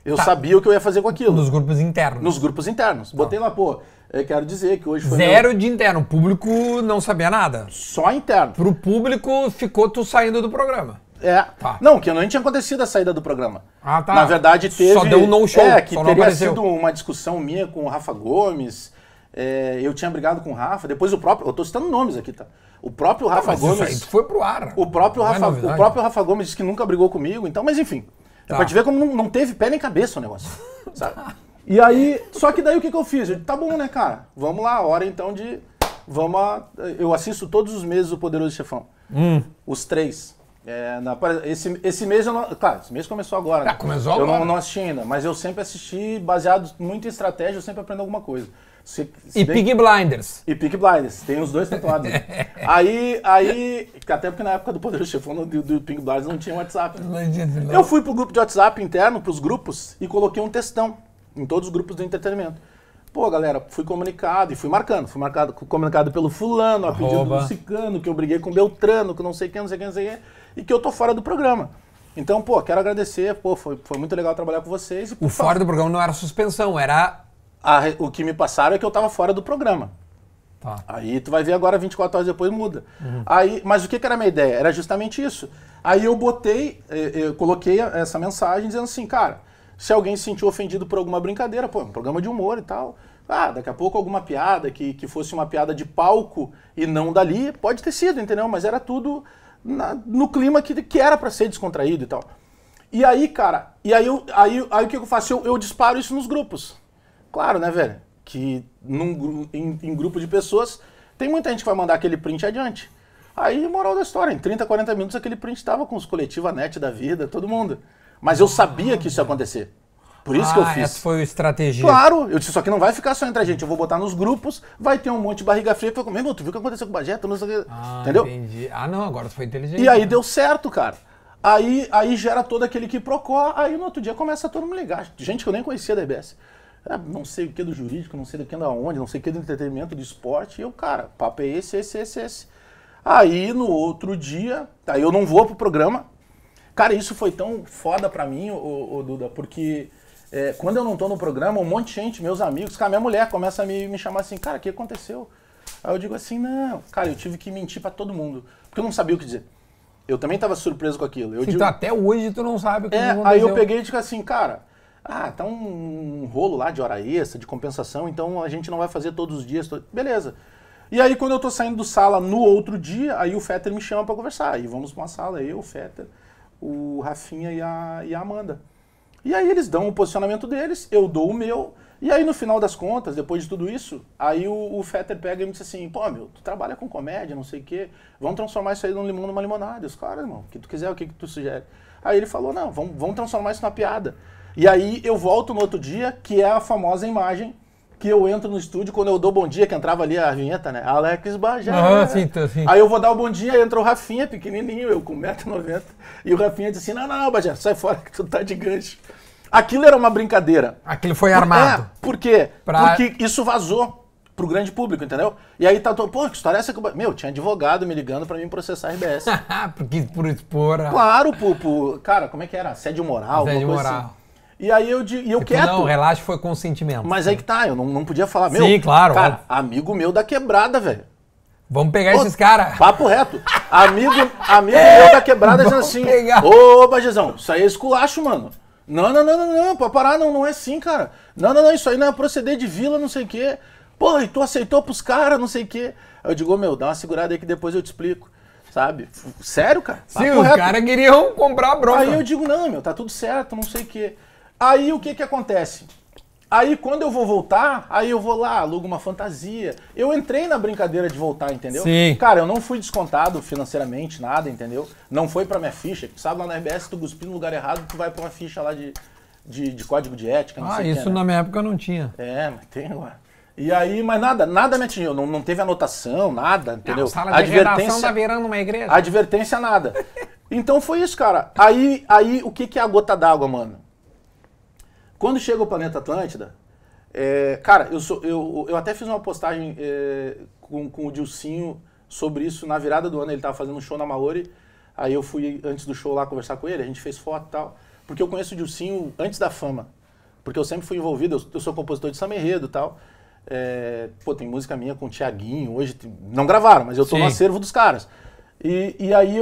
Eu sabia o que eu ia fazer com aquilo. Nos grupos internos. Nos grupos internos. Botei lá, pô, eu quero dizer que hoje foi zero de interno. O público não sabia nada. Só interno. Pro público ficou tu saindo do programa. É. Tá. Não, que não tinha acontecido a saída do programa. Ah, tá. Na verdade teve... Só deu um no-show. É, que teria sido uma discussão minha com o Rafa Gomes. É, eu tinha brigado com o Rafa. Depois o próprio... Eu tô citando nomes aqui, tá? O próprio Rafa Gomes... Isso aí foi pro ar. O próprio Rafa Gomes disse que nunca brigou comigo. Então, mas enfim... Tá. É pra te ver como não teve pé nem cabeça o negócio, sabe? E aí, só que daí o que eu fiz? Eu disse, tá bom, né, cara? Vamos lá, a hora então de... Eu assisto todos os meses o Poderoso Chefão. Os três. É, esse mês eu não... Claro, esse mês começou agora. Tá, né? Começou agora. Eu não assisti ainda, mas eu sempre assisti baseado muito em estratégia, eu sempre aprendo alguma coisa. Se e bem... Peaky Blinders. E Peaky Blinders, tem os dois tatuados. aí, até porque na época do Poderoso Chefão do Peaky Blinders não tinha WhatsApp. Né? Eu fui pro grupo de WhatsApp interno, pros grupos, e coloquei um textão em todos os grupos do entretenimento. Pô, galera, fui comunicado e fui marcado, comunicado pelo fulano, a pedido do Cicano, que eu briguei com o Beltrano, que não sei quem, e que eu tô fora do programa. Então, pô, quero agradecer, pô, foi muito legal trabalhar com vocês. E, pô, fora do programa não era suspensão, era... O que me passaram é que eu tava fora do programa. Tá. Aí tu vai ver agora, 24 horas depois muda. Aí, mas o que era a minha ideia? Era justamente isso. Aí eu coloquei essa mensagem dizendo assim, cara, se alguém se sentiu ofendido por alguma brincadeira, pô, um programa de humor e tal, daqui a pouco alguma piada que fosse uma piada de palco e não dali, pode ter sido, entendeu? Mas era tudo no clima que era pra ser descontraído e tal. E aí, cara, aí o que eu faço? Eu disparo isso nos grupos. Claro, né, velho? Que em grupo de pessoas, tem muita gente que vai mandar aquele print adiante. Aí, moral da história, em 30, 40 minutos aquele print tava com os coletivos, a net da vida, todo mundo. Mas eu sabia que isso ia acontecer. Por isso que eu fiz. Essa foi a estratégia. Claro, eu disse, só que não vai ficar só entre a gente, eu vou botar nos grupos, vai ter um monte de barriga fria, que eu falei, meu, tu viu o que aconteceu com o Bagé? Entendeu? Entendi. Ah, não, agora tu foi inteligente. E aí deu certo, cara. Aí gera todo aquele que procura, aí no outro dia começa a todo mundo ligar. Gente que eu nem conhecia da RBS. Não sei o que do jurídico, não sei do que da onde, não sei o que do entretenimento, do esporte. E eu, cara, papo é esse. Aí, no outro dia, aí eu não vou pro programa. Cara, isso foi tão foda pra mim, ô Duda, porque quando eu não tô no programa, um monte de gente, meus amigos, cara, minha mulher começa a me chamar assim, cara, o que aconteceu? Aí eu digo assim, não, cara, eu tive que mentir pra todo mundo, porque eu não sabia o que dizer. Eu também tava surpreso com aquilo. Eu digo, até hoje tu não sabe o que aconteceu. Aí eu peguei e digo assim, cara... tá um rolo lá de hora extra, de compensação, então a gente não vai fazer todos os dias. Beleza. E aí quando eu tô saindo do sala no outro dia, aí o Fetter me chama pra conversar. Aí vamos pra uma sala, eu, o Fetter, o Rafinha e a Amanda. E aí eles dão o posicionamento deles, eu dou o meu. E aí no final das contas, depois de tudo isso, aí o Fetter pega e me diz assim, pô, meu, tu trabalha com comédia, não sei o quê, vamos transformar isso aí num limão numa limonada. Os caras, irmão, o que tu quiser, o que tu sugere. Aí ele falou, não, vamos transformar isso numa piada. E aí eu volto no outro dia, que é a famosa imagem que eu entro no estúdio quando eu dou bom dia, que entrava ali a vinheta, né? Alex Bagé. Sim. Aí eu vou dar o bom dia, entra o Rafinha, pequenininho, eu com 1,90 m, e o Rafinha diz assim, não, Bagé, sai fora que tu tá de gancho. Aquilo era uma brincadeira. Aquilo foi armado. Por quê? Porque isso vazou pro grande público, entendeu? E aí tá todo, pô, que história é essa que eu... Meu, tinha advogado me ligando pra mim processar a RBS. Porque por expor... Claro, cara, como é que era? Assédio moral, alguma coisa assim. E aí eu quieto. Não, relaxa, foi consentimento. Mas aí que tá, eu não podia falar, meu. Sim, claro. Cara, óbvio. Amigo meu da quebrada, velho. Vamos pegar esses caras. Papo reto. Amigo meu da quebrada dizendo assim, ô, Bagezão, isso aí é esculacho, mano. Não, pra parar, não é assim, cara. Não, isso aí não é proceder de vila, não sei o quê. Pô, e tu aceitou pros caras, não sei o quê. Aí eu digo, meu, dá uma segurada aí que depois eu te explico. Sabe? Sério, cara? Sim, os caras queriam comprar a bronca. Aí eu digo, não, meu, tá tudo certo, não sei o quê. Aí o que acontece? Aí quando eu vou voltar, aí eu vou lá, alugo uma fantasia. Eu entrei na brincadeira de voltar, entendeu? Sim. Cara, eu não fui descontado financeiramente, nada, entendeu? Não foi pra minha ficha. Tu sabe, lá na RBS, se tu cuspir no lugar errado, tu vai pra uma ficha lá de código de ética, não sei o que. Isso na minha época não tinha. Mas tem agora. E aí, mas nada me atingiu. Não teve anotação, nada, entendeu? Não, sala de redação tá virando uma igreja. Advertência, nada. Então foi isso, cara. Aí o que é a gota d'água, mano? Quando chega o Planeta Atlântida, Cara, eu até fiz uma postagem com o Dilsinho sobre isso na virada do ano. Ele tava fazendo um show na Maori, aí eu fui antes do show lá conversar com ele, a gente fez foto e tal, porque eu conheço o Dilsinho antes da fama, porque eu sempre fui envolvido, eu sou compositor de samba enredo e tal. Pô, tem música minha com o Thiaguinho, hoje não gravaram, mas eu tô [S2] Sim. [S1] No acervo dos caras. E aí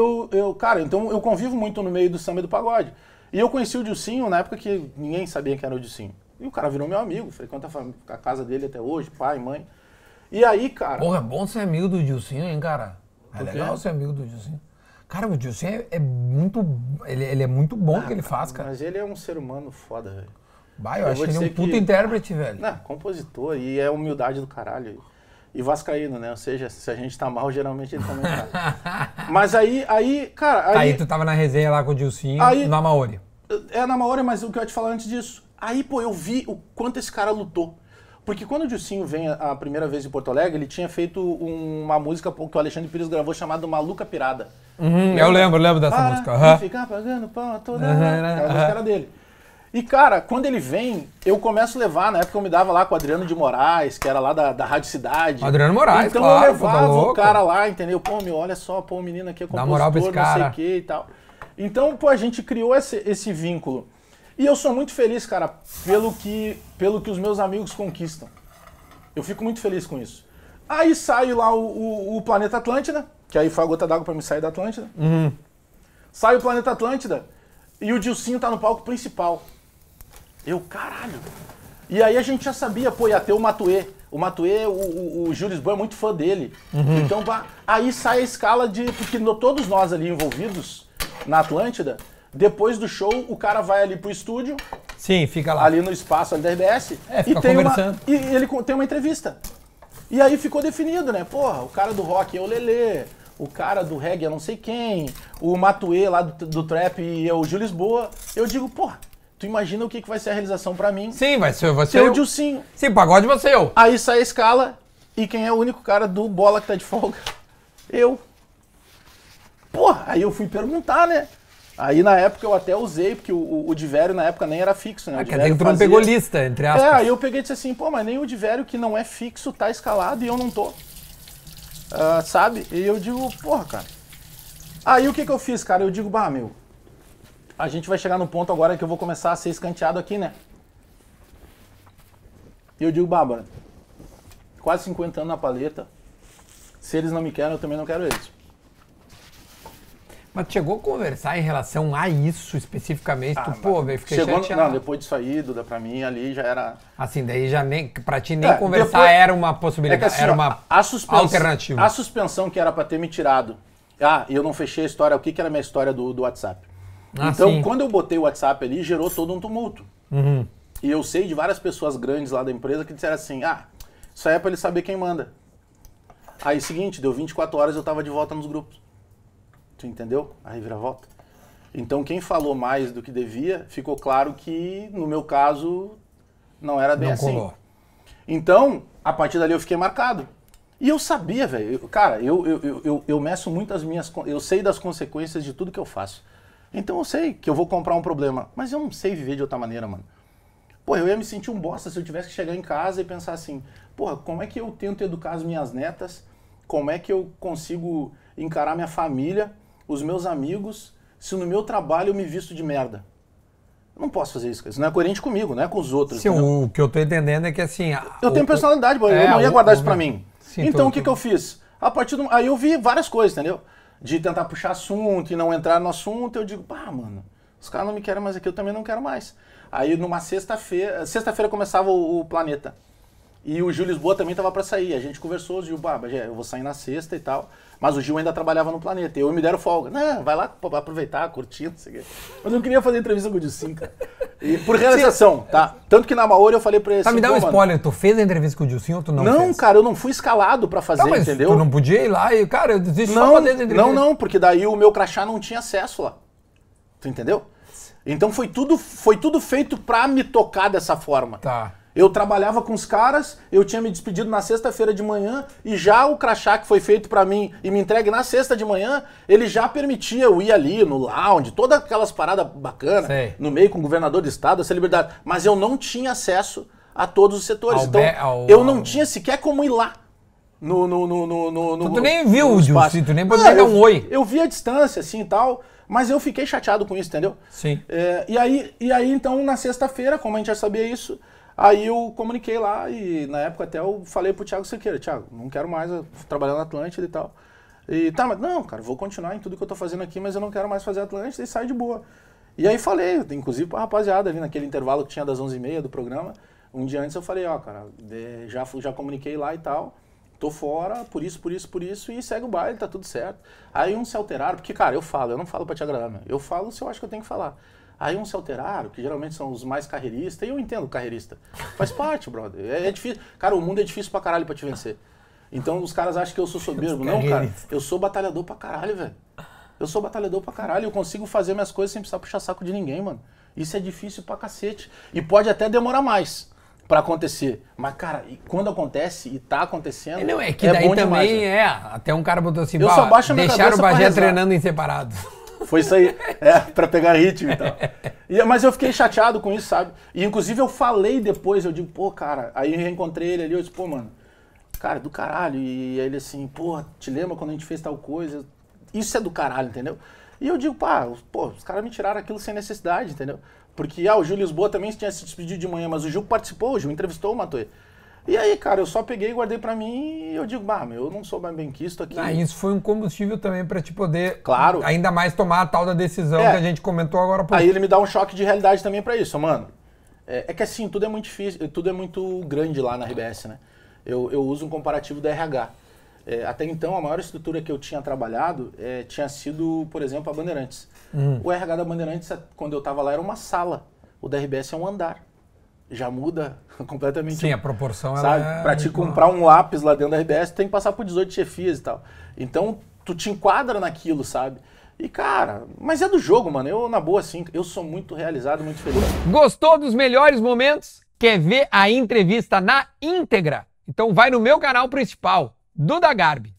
cara, então eu convivo muito no meio do samba e do pagode. E eu conheci o Dilsinho na época que ninguém sabia quem era o Dilsinho. E o cara virou meu amigo, frequenta a casa dele até hoje, pai, mãe. E aí, cara... Porra, é bom ser amigo do Dilsinho, hein, cara? É legal ser amigo do Dilsinho. Cara, o Dilsinho é muito... Ele é muito bom no que ele faz, cara. Mas ele é um ser humano foda, velho. Bah, eu acho que ele é um puta intérprete, velho. Não, compositor, e é humildade do caralho. E vascaíno, né? Ou seja, se a gente tá mal, geralmente ele também tá. Mas aí, cara... Aí tu tava na resenha lá com o Dilsinho, na Maori. É, na Maori, mas o que eu ia te falar antes disso... Aí, pô, eu vi o quanto esse cara lutou. Porque quando o Dilsinho vem a primeira vez em Porto Alegre, ele tinha feito uma música que o Alexandre Pires gravou chamada Maluca Pirada. Uhum, eu lembro dessa música. Uhum. Ficar pagando pão toda a música dele. E, cara, quando ele vem, eu começo a levar. Na época eu me dava lá com o Adriano de Moraes, que era lá da Rádio Cidade. Adriano Moraes, então claro, eu levava o cara lá, entendeu? Pô, meu, olha só, pô, o menino aqui é compositor, não sei o que e tal. Então, pô, a gente criou esse vínculo. E eu sou muito feliz, cara, pelo que os meus amigos conquistam. Eu fico muito feliz com isso. Aí sai lá o Planeta Atlântida, que aí foi a gota d'água pra me sair da Atlântida. Uhum. Sai o Planeta Atlântida e o Dilsinho tá no palco principal. Eu, caralho. E aí a gente já sabia, pô, ia ter o Matuê. O Matuê, o Júlio Lisboa é muito fã dele. Uhum. Então aí sai a escala de... Porque todos nós ali envolvidos na Atlântida... Depois do show, o cara vai ali pro estúdio. Sim, fica lá. Ali no espaço ali da RBS. Fica conversando. E ele tem uma entrevista. E aí ficou definido, né? Porra, o cara do rock é o Lelê, o cara do reggae é não sei quem, o Matuê lá do trap é o Júlio Lisboa. Eu digo, porra, tu imagina o que vai ser a realização pra mim? Sim, vai ser você. Eu, Dilsinho. Sim, pagode você, eu. Aí sai a escala e quem é o único cara do Bola que tá de folga? Eu. Porra, aí eu fui perguntar, né? Aí, na época, eu até usei, porque o Divério, na época, nem era fixo, né? Quer dizer que tu não pegou lista, entre aspas. Aí eu peguei e disse assim, pô, mas nem o Divério, que não é fixo, tá escalado e eu não tô. Sabe? E eu digo, porra, cara. Aí o que eu fiz, cara? Eu digo, bah, meu, a gente vai chegar no ponto agora que eu vou começar a ser escanteado aqui, né? E eu digo, bah, quase 50 anos na paleta. Se eles não me querem, eu também não quero eles. Mas chegou a conversar em relação a isso especificamente? Pô, velho, fiquei chateado. Não, depois disso aí, Duda, pra mim ali já era... Assim, daí já nem... Pra ti nem conversar depois, era uma possibilidade, assim, era uma alternativa. A suspensão que era pra ter me tirado. Ah, eu não fechei a história, o que era a minha história do WhatsApp. Então, sim. Quando eu botei o WhatsApp ali, gerou todo um tumulto. Uhum. E eu sei de várias pessoas grandes lá da empresa que disseram assim, isso aí é pra ele saber quem manda. Aí, seguinte, deu 24 horas eu tava de volta nos grupos. Tu entendeu? A reviravolta. Então, quem falou mais do que devia, ficou claro que, no meu caso, não era bem assim. Então, a partir dali eu fiquei marcado. E eu sabia, velho. Cara, eu meço muito as minhas... Eu sei das consequências de tudo que eu faço. Então, eu sei que eu vou comprar um problema. Mas eu não sei viver de outra maneira, mano. Pô, eu ia me sentir um bosta se eu tivesse que chegar em casa e pensar assim... Porra, como é que eu tento educar as minhas netas? Como é que eu consigo encarar minha família... os meus amigos, se no meu trabalho eu me visto de merda. Eu não posso fazer isso não é coerente comigo, não é com os outros. Sim, o que eu tô entendendo é que assim... Eu tenho personalidade, eu não ia guardar isso pra mim. Sim, então o que eu fiz? A partir do... Aí eu vi várias coisas, entendeu? De tentar puxar assunto e não entrar no assunto, eu digo, mano, os caras não me querem mais aqui, eu também não quero mais. Aí numa sexta-feira, começava o Planeta. E o Gil Lisboa também tava pra sair. A gente conversou, o Gil, Bagé, eu vou sair na sexta e tal. Mas o Gil ainda trabalhava no Planeta. Eu me deram folga. Não, vai lá aproveitar, curtir, não sei o quê. Mas eu não queria fazer entrevista com o Dilsinho, cara. E por realização, tá? Tanto que na Maori eu falei pra ele assim... me dá um spoiler. Mano, tu fez a entrevista com o Dilsinho ou tu não fez? Não, cara, eu não fui escalado pra fazer, mas entendeu? Tu não podia ir lá e, cara, eu desisto só fazer a entrevista. Não, porque daí o meu crachá não tinha acesso lá. Tu entendeu? Então foi tudo feito pra me tocar dessa forma. Tá. Eu trabalhava com os caras, eu tinha me despedido na sexta-feira de manhã e já o crachá que foi feito pra mim e me entregue na sexta de manhã, ele já permitia eu ir ali no lounge, todas aquelas paradas bacanas, no meio com o governador do estado, essa liberdade. Mas eu não tinha acesso a todos os setores. Então eu não tinha sequer como ir lá. Tu nem viu o Dilsinho, tu nem podia dar um oi. Eu vi a distância, assim e tal, mas eu fiquei chateado com isso, entendeu? Sim. E aí, então, na sexta-feira, como a gente já sabia isso, aí eu comuniquei lá e, na época, até eu falei pro Thiago Cerqueira, Thiago, não quero mais trabalhar na Atlântida e tal. E tá, mas não, cara, vou continuar em tudo que eu tô fazendo aqui, mas eu não quero mais fazer Atlântida e sai de boa. E aí falei, inclusive pra rapaziada ali, naquele intervalo que tinha das 11h30 do programa, um dia antes eu falei, ó, cara, já comuniquei lá e tal, tô fora, por isso, e segue o baile, tá tudo certo. Aí uns se alteraram, porque, cara, eu não falo pra te agradar, meu. Eu falo se eu acho que eu tenho que falar. Aí uns se alteraram, que geralmente são os mais carreiristas, e eu entendo carreirista. Faz parte, brother. É difícil. Cara, o mundo é difícil pra caralho pra te vencer. Então os caras acham que eu sou soberbo. Não, cara, eu sou batalhador pra caralho, velho. Eu sou batalhador pra caralho, eu consigo fazer minhas coisas sem precisar puxar saco de ninguém, mano. Isso é difícil pra cacete. E pode até demorar mais pra acontecer. Mas, cara, quando acontece e tá acontecendo, não, é que daí bom também demais, né? Até um cara botou assim, deixaram o Bagé treinando em separado. Foi isso aí, pra pegar ritmo e tal. Mas eu fiquei chateado com isso, sabe? E, inclusive, eu falei depois, eu digo, pô, cara, aí eu reencontrei ele ali, eu disse, pô, mano, cara, do caralho. E aí ele assim, pô, te lembra quando a gente fez tal coisa? Isso é do caralho, entendeu? E eu digo, pô, os caras me tiraram aquilo sem necessidade, entendeu? Porque, o Júlio Lisboa também tinha se despedido de manhã, mas o Gil participou, o Gil entrevistou o Matuê. E aí, cara, eu só peguei e guardei pra mim e eu digo, meu, eu não sou mais benquisto aqui. Isso foi um combustível também pra te poder, claro, ainda mais tomar a tal da decisão que a gente comentou agora. Aí ele me dá um choque de realidade também pra isso, mano. É que assim, tudo é muito difícil, tudo é muito grande lá na RBS, né? Eu uso um comparativo da RH. Até então, a maior estrutura que eu tinha trabalhado tinha sido, por exemplo, a Bandeirantes. O RH da Bandeirantes, quando eu estava lá, era uma sala. O da RBS é um andar. Já muda completamente. Sim, a proporção, sabe? Para te comprar um lápis lá dentro da RBS, tem que passar por 18 chefias e tal. Então, tu te enquadra naquilo, sabe? E, cara, mas é do jogo, mano. Eu, na boa, assim, eu sou muito realizado, muito feliz. Gostou dos melhores momentos? Quer ver a entrevista na íntegra? Então vai no meu canal principal, Duda Garbi.